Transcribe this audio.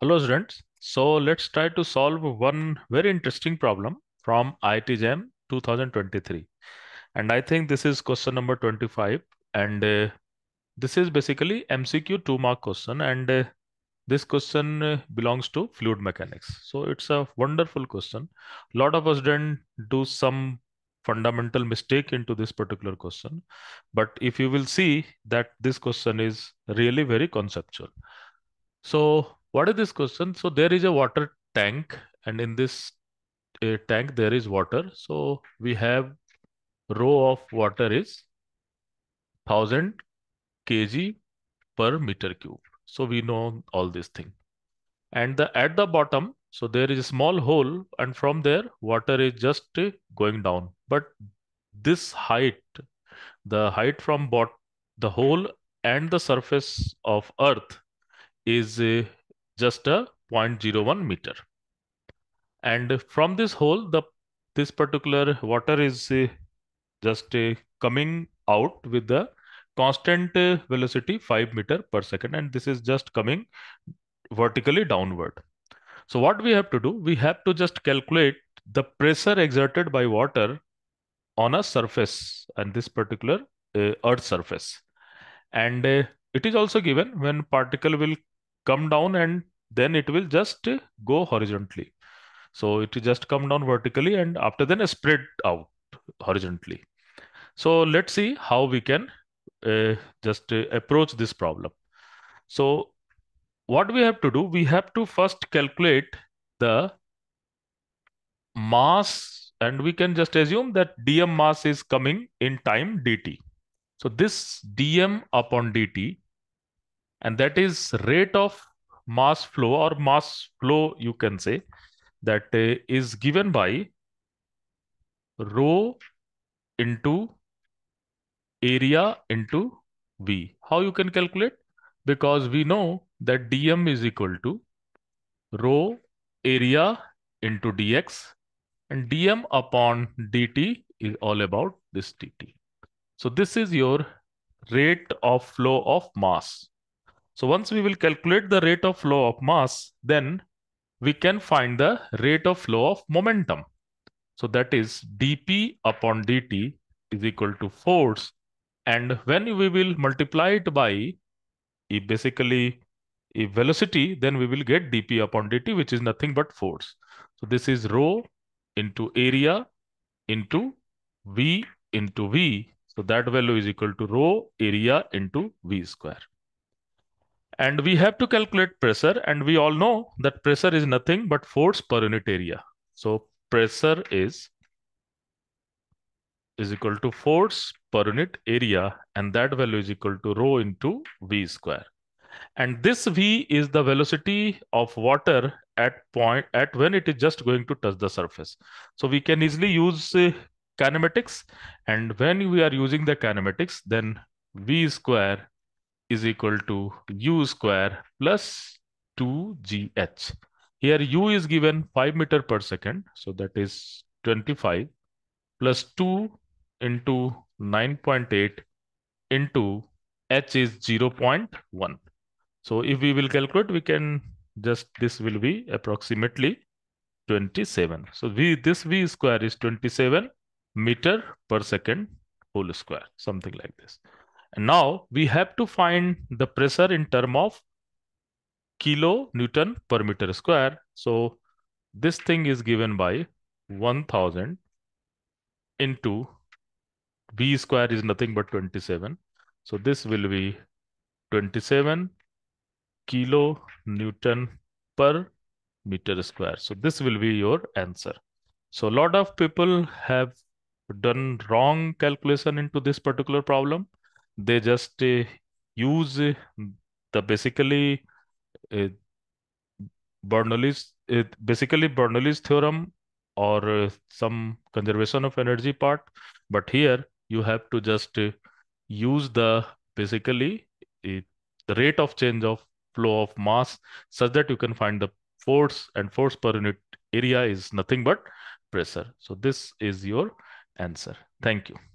Hello students. So let's try to solve one very interesting problem from IIT JAM 2023. And I think this is question number 25. And this is basically MCQ 2-mark question. And this question belongs to fluid mechanics. So it's a wonderful question. A lot of us didn't do some fundamental mistake into this particular question. But if you will see that this question is really very conceptual. So what is this question? So there is a water tank, and in this tank there is water. So we have row of water is 1000 kg per meter cube. So we know all this thing. And at the bottom, so there is a small hole, and from there water is just going down. But this height, the height from the hole and the surface of earth is just a 0.01 meter. And from this hole, this particular water is just coming out with the constant velocity 5 meter per second. And this is just coming vertically downward. So what we have to do, we have to just calculate the pressure exerted by water on a surface, and this particular earth surface. And it is also given when particle will come down and then it will just go horizontally. So it will just come down vertically and after then spread out horizontally. So let's see how we can just approach this problem. So what we have to do, we have to first calculate the mass, and we can just assume that dm mass is coming in time dt. So this dm upon dt, and that is rate of mass flow, or mass flow you can say, that is given by rho into area into V. How you can calculate? Because we know that dm is equal to rho area into dx, and dm upon dt is all about this dt. So this is your rate of flow of mass. So once we will calculate the rate of flow of mass, then we can find the rate of flow of momentum. So that is dp upon dt is equal to force. And when we will multiply it by basically a velocity, then we will get dp upon dt, which is nothing but force. So this is rho into area into V. So that value is equal to rho area into V square. And we have to calculate pressure, and we all know that pressure is nothing but force per unit area. So pressure is equal to force per unit area, and that value is equal to rho into V square. And this V is the velocity of water at when it is just going to touch the surface. So we can easily use kinematics, and when we are using the kinematics, then V square is equal to U square plus 2GH. Here U is given 5 meter per second, so that is 25 plus 2 into 9.8 into H is 0.1. So if we will calculate, we can just, this will be approximately 27. So this V square is 27 meter per second whole square, something like this. And now we have to find the pressure in term of kilonewton per meter square. So this thing is given by 1000 into V square is nothing but 27. So this will be 27 kilonewton per meter square. So this will be your answer. So a lot of people have done wrong calculation into this particular problem. They just use basically Bernoulli's theorem or some conservation of energy part. But here you have to just use the the rate of change of flow of mass such that you can find the force, and force per unit area is nothing but pressure. So this is your answer. Thank you.